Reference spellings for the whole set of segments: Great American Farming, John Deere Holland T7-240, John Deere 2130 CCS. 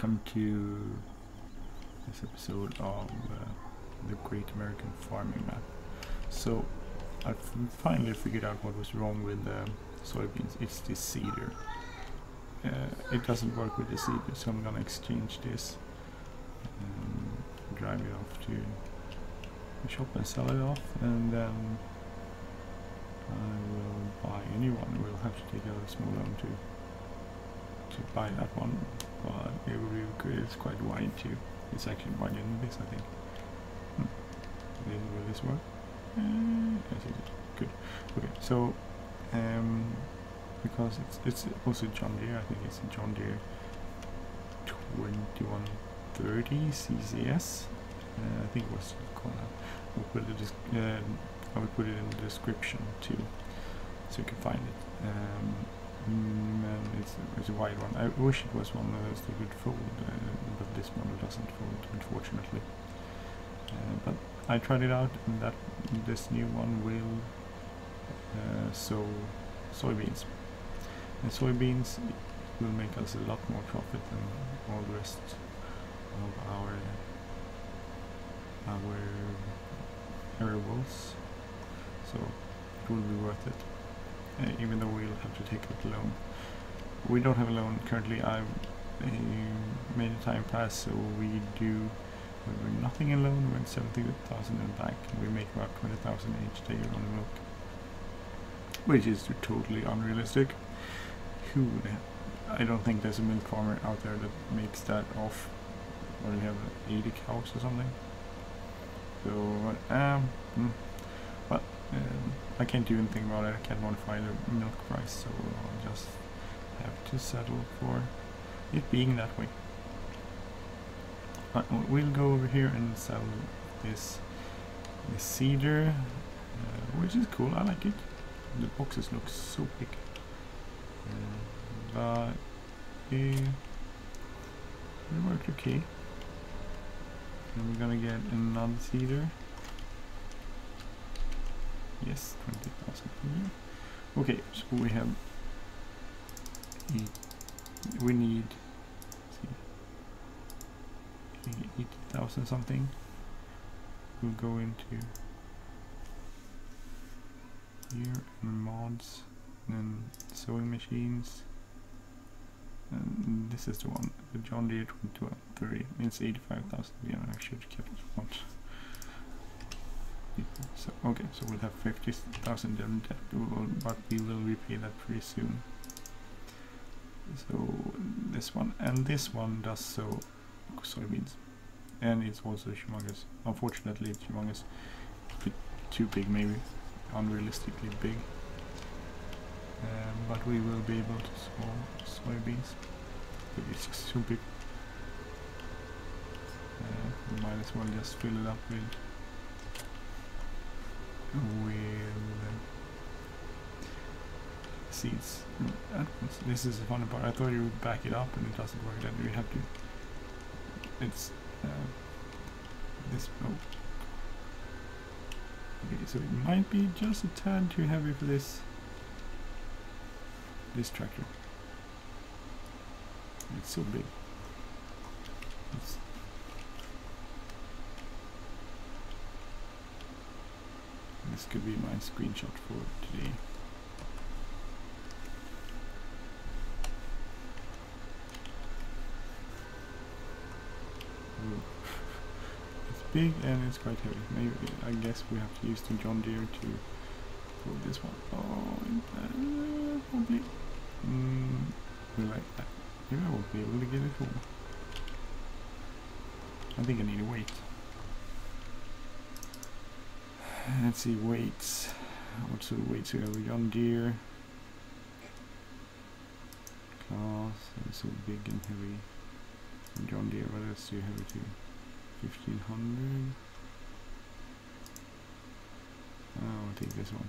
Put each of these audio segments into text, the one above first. Welcome to this episode of the Great American Farming map. So I finally figured out what was wrong with the soybeans. It's the seeder. It doesn't work with the seeder, so I'm gonna exchange this and drive it off to the shop and sell it off, and then I will buy a new one. We'll have to take a small loan to buy that one, but it will be good. It's quite wide too. It's actually wider than this, I think. Will this work? Yes, it is. Good. Okay, so because it's also John Deere, I think it's John Deere 2130 CCS. I think it was called that. I will put it in the description too, so you can find it. It's a wide one. I wish it was one that would fold, but this model doesn't fold, unfortunately. But I tried it out, and this new one will sow soybeans. And soybeans will make us a lot more profit than all the rest of our variables, so it will be worth it. Even though we'll have to take out a loan. We don't have a loan currently. I've made a time pass, so we're nothing in loan. We're at 70,000 in the bank, and we make about 20,000 each day on the milk, which is totally unrealistic. I don't think there's a milk farmer out there that makes that off, or you have 80 cows or something. So, I can't do anything about it. I can't modify the milk price, so I'll just have to settle for it being that way. But we'll go over here and sell this cedar, which is cool. I like it. The boxes look so big, but it worked okay. And we're gonna get another cedar. Yes, 20,000 here. Okay, so we have. We need 80,000 something. We'll go into here and mods, and then sewing machines. And this is the one, the John Deere 2130. It's 85,000. Yeah, I should have kept one. So okay, so we'll have 50,000 in debt, but we will repay that pretty soon. So this one and this one does sow soybeans, and it's also humongous. Unfortunately, it's humongous, a bit too big, maybe unrealistically big. But we will be able to sow soybeans. But it's just too big. We might as well just fill it up with. Seeds. This is the funny part. I thought you would back it up, and it doesn't work. Then we have to. It's this. Oh. Okay, so it might be just a tad too heavy for this tractor. It's so big. It's This could be my screenshot for today. It's big and it's quite heavy. Maybe I guess we have to use the John Deere to pull this one. Oh, probably. We like that. Maybe I won't be able to get it home. I think I need to wait. Let's see, weights. What sort of weights we have? John Deere class, that's so big and heavy. And John Deere, what else do you have too? 1500. Oh, I'll take this one.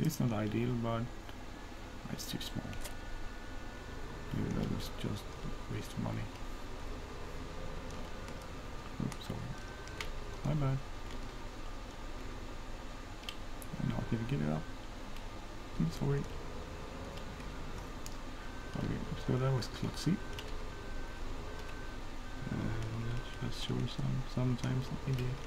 It's not ideal, but it's too small. Maybe that was just a waste of money. Oops, sorry. My bad. Did it get it up? I'm sorry. Okay, so that was clumsy. sure sometimes an idiot.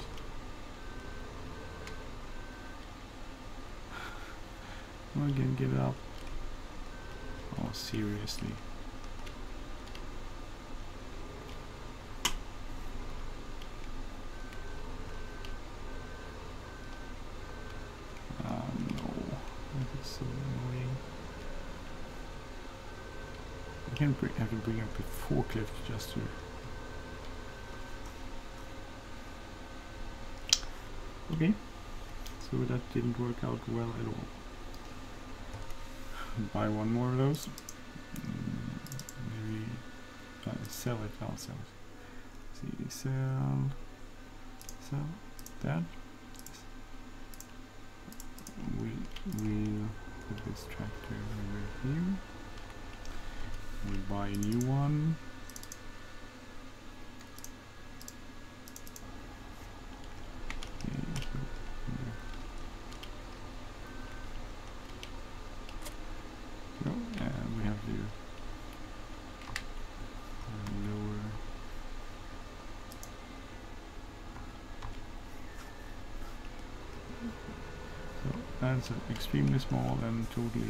I'm not gonna give up. Oh, seriously. No, that is so annoying. I can't have to bring up a forklift just to. Okay, so that didn't work out well at all. Buy one more of those. Maybe sell it. I'll sell it. See, sell that. We'll put this tractor over here. We'll buy a new one. That's extremely small and totally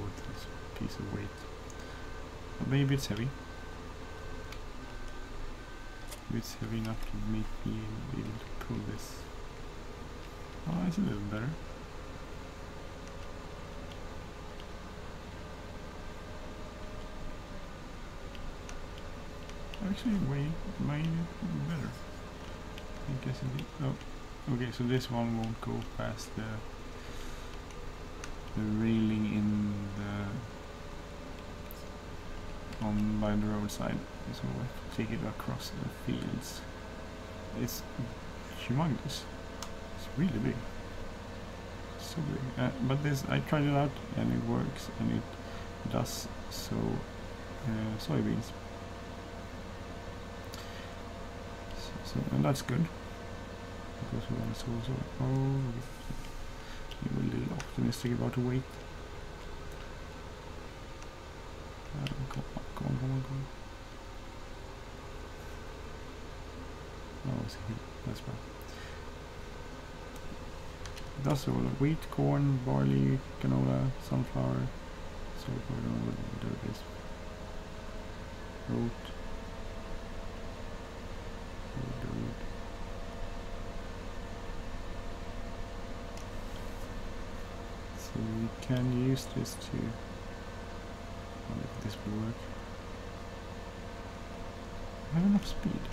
worth this piece of weight. Maybe it's heavy. Maybe it's heavy enough to make me able to pull this. Oh, that's a little better. Actually, way better. I guess it is. Oh. Okay, so this one won't go past the railing in the by the roadside, so we'll have to take it across the fields. It's humongous. It's really big. So big. But this, I tried it out and it works, and it does so soybeans. So and that's good. Because we want to source it. Oh, we're a little optimistic about the weight. Go on. Oh, it's here. That's bad. That's all. Wheat, corn, barley, canola, sunflower. So we don't know what that is. Root. We can use this to. I wonder if this will work. I have enough speed.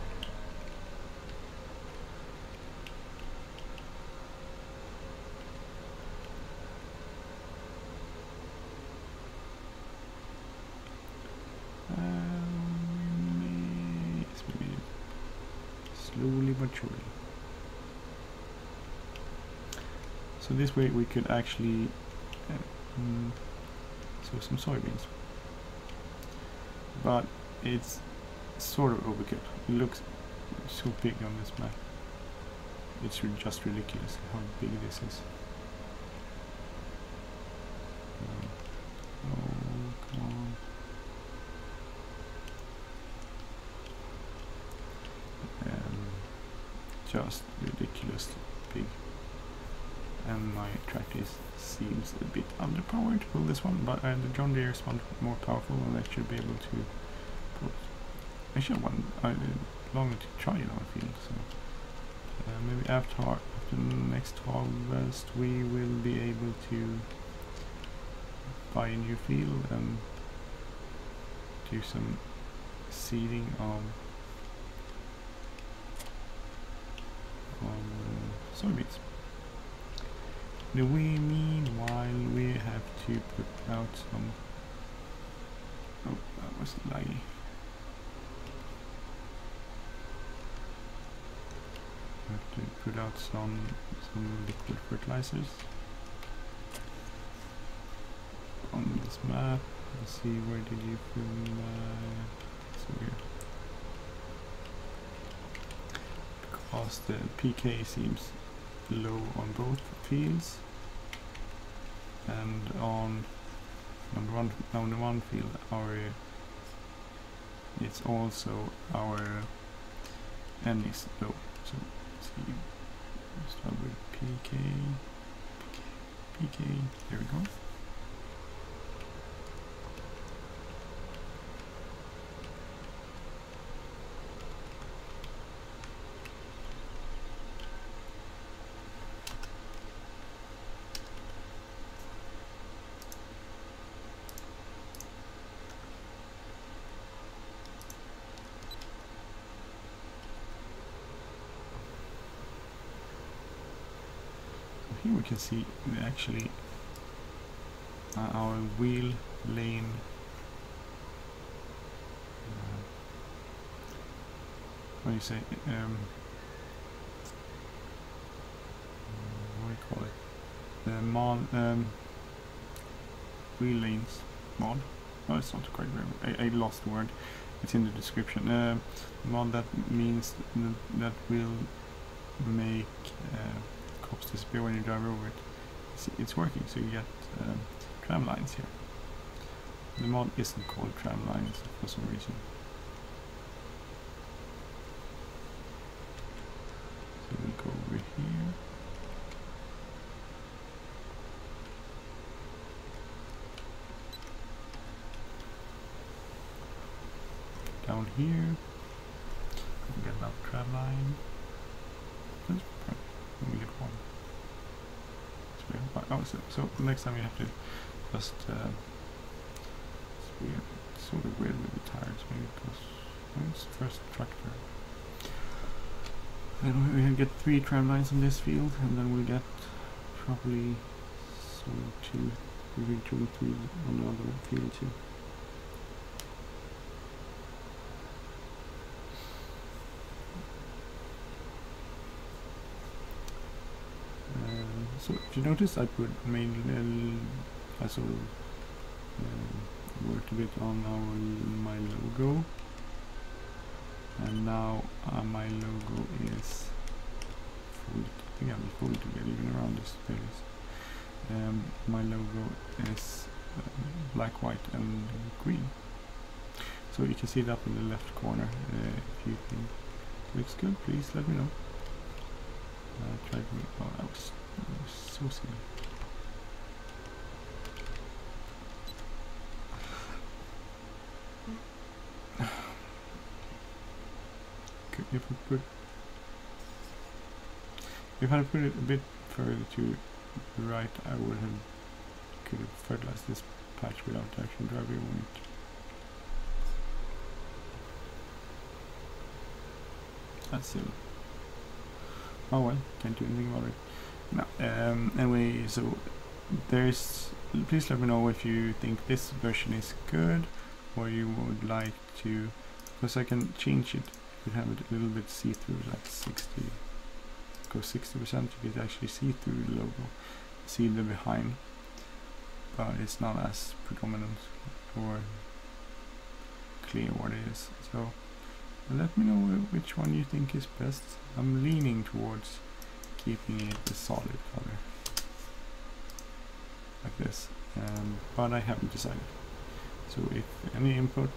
Yes, we may. Slowly but surely. So this way we could actually. So some soybeans, but it's sort of overkill. It looks so big on this map. It's just ridiculous how big this is. Oh, come on. Just ridiculously big. And my tractor seems a bit underpowered for this one, but the John Deere is more powerful, and I should be able to put. Actually, I longed to try it on the field, so maybe after next harvest we will be able to buy a new field and do some seeding of soybeans. Meanwhile, we have to put out some. Oh, that was laggy. We have to put out some liquid fertilizers on this map. Let's see, where did you film? So here, because the PK seems low on both fields. And on the one field, it's also our N is low. So let's see. Let's start with PK. There we go. We can see actually our wheel lane what do you say what do you call it, the mod wheel lanes mod. No, it's not quite right. I lost the word. It's in the description. Mod that means that will make cops disappear when you drive over it. It's working, so you get tram lines here. The mod isn't called tram lines for some reason. So we'll go over here. Down here. We get another tram line. We get one. Oh, so next time you have to just it's sort of weird with the tires, maybe because it's the first tractor. Then we'll get 3 tram lines on this field, and then we'll get probably two, three on the other field too. So if you notice, I put mainly I sort of worked a bit on my logo, and now my logo is full. I think I'm full to get even around this space. My logo is black, white, and green. So you can see it up in the left corner. If you think it looks good, please let me know. Try to make oh, I was so silly. If I had put it a bit further to the right, I would have could have fertilized this patch without actually driving on it. That's silly. Oh well, can't do anything about it. No. Anyway, so there's. Please let me know if you think this version is good, or you would like to, because I can change it. You have it a little bit see-through, like 60. Go 60%. You can actually see through the logo, see the behind, but it's not as predominant or clear what it is. So let me know which one you think is best. I'm leaning towards keeping it a solid color like this, but I haven't decided. So if any input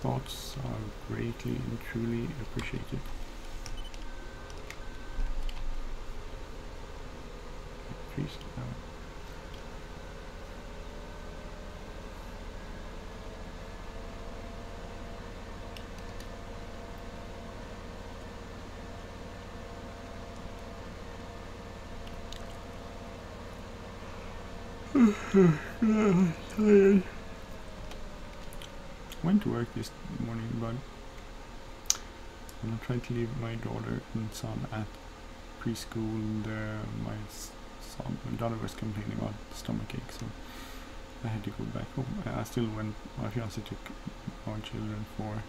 thoughts are greatly and truly appreciated. Went to work this morning, but I'm trying to leave my daughter and son at preschool, and my daughter was complaining about stomachache, so I had to go back home. I still went. My fiance took our children for,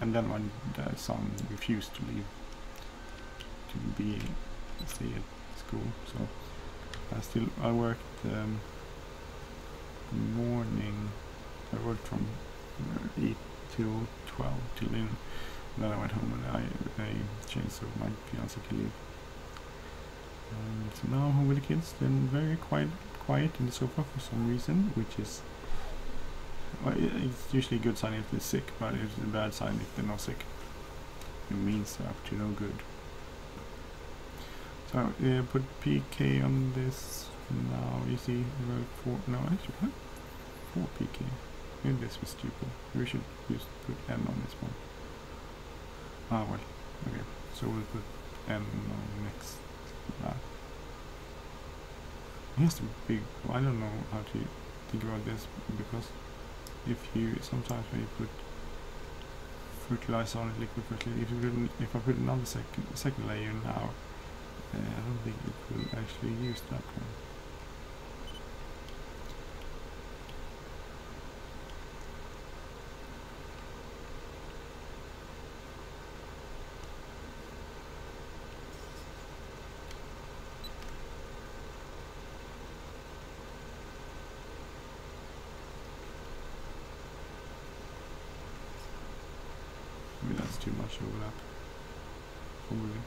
and then my son refused to leave to be stay at school, so I worked. Morning I worked from 8 till 12 till noon, then I went home and I changed so my fiance could leave. And so now I'm home with the kids. They're very quiet in the sofa for some reason, which is well, it's usually a good sign if they're sick, but it's a bad sign if they're not sick. It means up to no good. So put PK on this now. You see, well, four PK. Maybe this was stupid. We should just put N on this one. Ah well, okay. So we'll put N on next. Here's the big. I don't know how to think about this, because if you sometimes when you put fertilizer on it, liquid fertilizer, if I put another second layer now, I don't think it will actually use that one. Maybe that's too much overlap. Probably.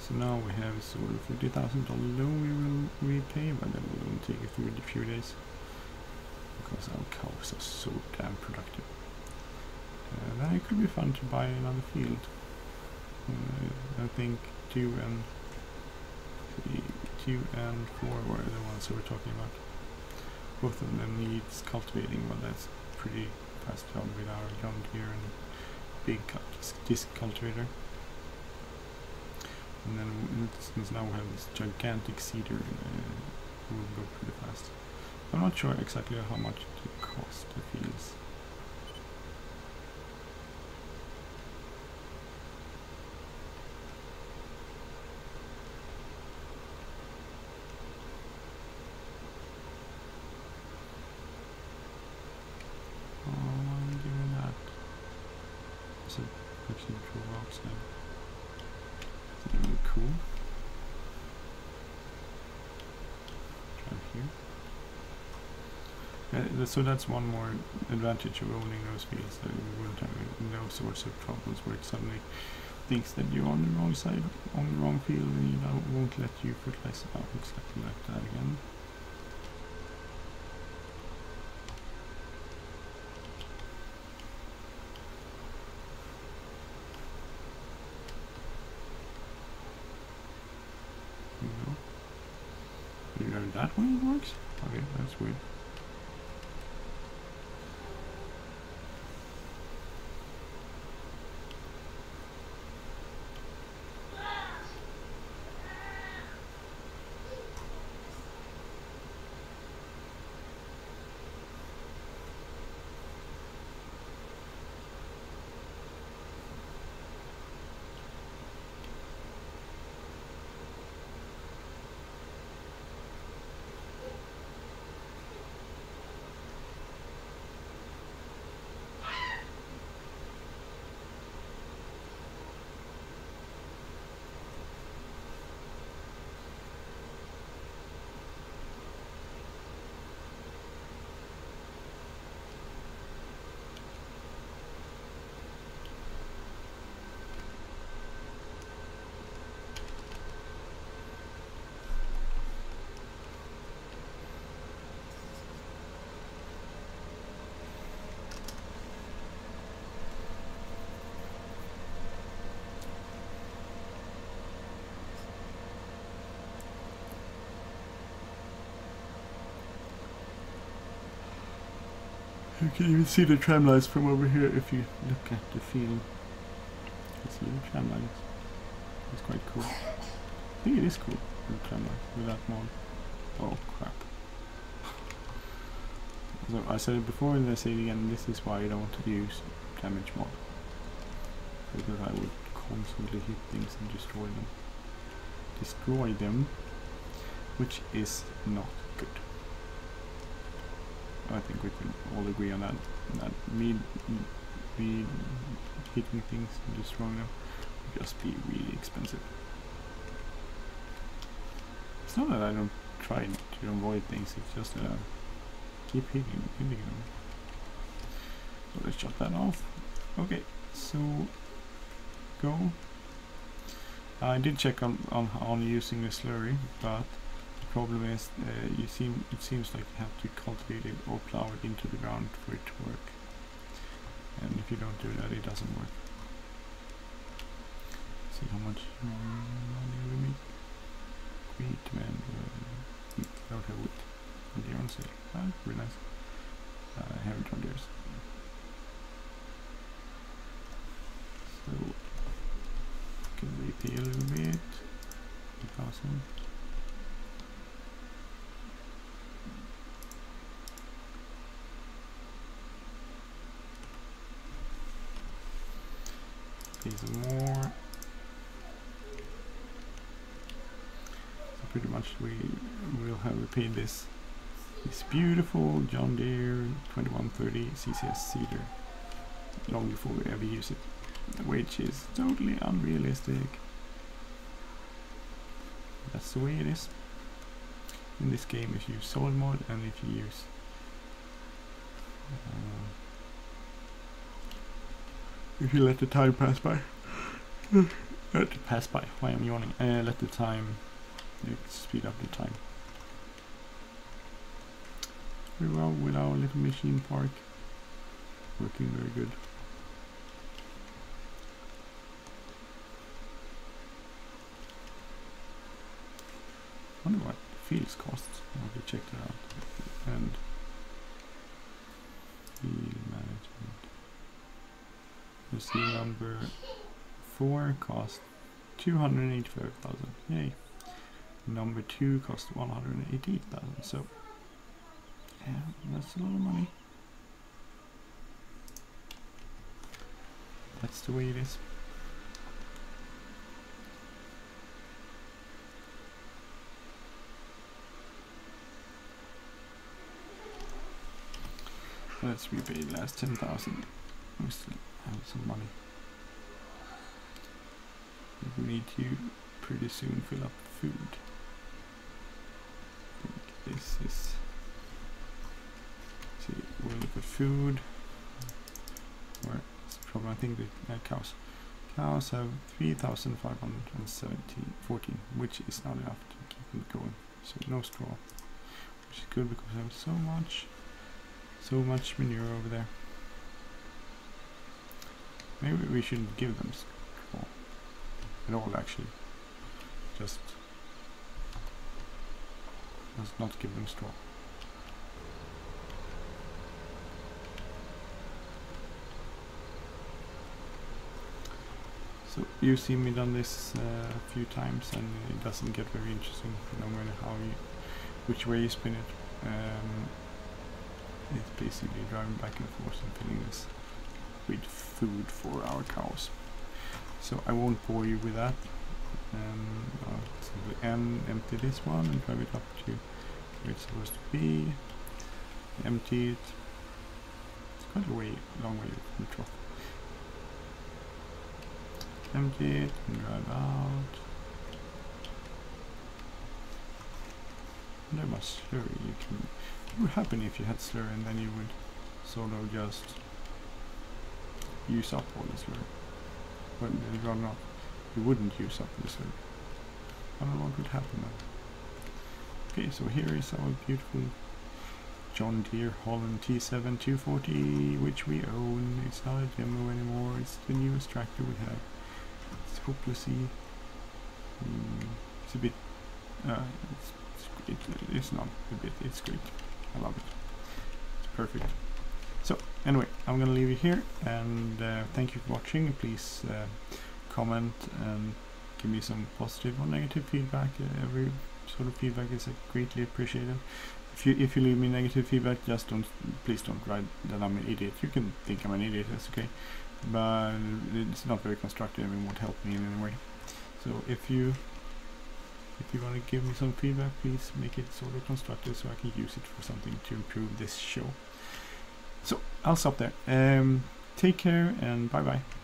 So now we have sort of $50,000 loan we will repay, but then we will take it through a few days because our cows are so damn productive. Then it could be fun to buy another field. I think 2 and 4 were the ones we were talking about. Both of them needs cultivating, but that's pretty fast job with our John Deere and big disc cultivator. And then since now we have this gigantic cedar, it will go pretty fast. I'm not sure exactly how much it cost the fields. So that's one more advantage of owning those fields, that you won't have those sorts of problems where it suddenly thinks that you're on the wrong side, on the wrong field, and you know, won't let you fertilize out exactly like that again. You know that one works? Okay, that's weird. You can even see the tram lines from over here if you look at the field. You can see the tram lines. It's quite cool. I think it is cool, the tram lines, without more. Oh crap. So I said it before and I say it again, this is why you don't want to use damage mod. Because I would constantly hit things and destroy them. Which is not good. I think we can all agree on that. That me hitting things and destroying them would just be really expensive. It's not that I don't try to avoid things, it's just that I keep hitting them. So let's shut that off. Okay, so go. I did check on using the slurry, but the problem is it seems like you have to cultivate it or plow it into the ground for it to work. And if you don't do that, it doesn't work. Let's see how much money we make. Wheat, man. I don't have wheat. They're on sale. Ah, very nice. I haven't done theirs. So, can we pay a little bit? 1,000. Pay some more. So pretty much we will have repaid this. This beautiful John Deere 2130 CCS seeder long before we ever use it, which is totally unrealistic. That's the way it is in this game if you use solid mode and if you use if you let the time pass by. Pass by. Why I'm yawning? Let the time speed up the time. Very well with our little machine park, working very good. I wonder what the fields cost. I have to check that out. And field management. Let's see, number 4 cost 285,000. Yay. Number 2 cost 188,000. So. Yeah, that's a lot of money. That's the way it is. Let's repay the last 10,000. We still have some money. We need to pretty soon fill up food. I think this is. We'll look at food. Where it's the problem? I think the cows. Cows have 3,514, which is not enough to keep them going. So no straw, which is good because I have so much manure over there. Maybe we shouldn't give them straw at all. Actually, just let's not give them straw. So you've seen me done this a few times, and it doesn't get very interesting no matter how you, which way you spin it. It's basically driving back and forth and filling this with food for our cows. So I won't bore you with that. I'll simply empty this one and drive it up to where it's supposed to be. Empty it. It's quite a way, long way from the trough. Empty it and drive out. There must slurry. It would happen if you had slurry, and then you would sort of just use up all the slurry. But rather not, you wouldn't use up the slurry. I don't know what would happen then. Okay, so here is our beautiful John Deere Holland T7-240, which we own. It's not a demo anymore. It's the newest tractor we have. Hopelessly, it's a bit. It's not a bit. It's great. I love it. It's perfect. So anyway, I'm gonna leave you here, and thank you for watching. Please comment and give me some positive or negative feedback. Every sort of feedback is greatly appreciated. If you leave me negative feedback, just please don't write that I'm an idiot. You can think I'm an idiot. That's okay. But it's not very constructive and won't help me in any way. So if you want to give me some feedback, please make it sort of constructive so I can use it for something to improve this show. So I'll stop there. Take care and bye bye.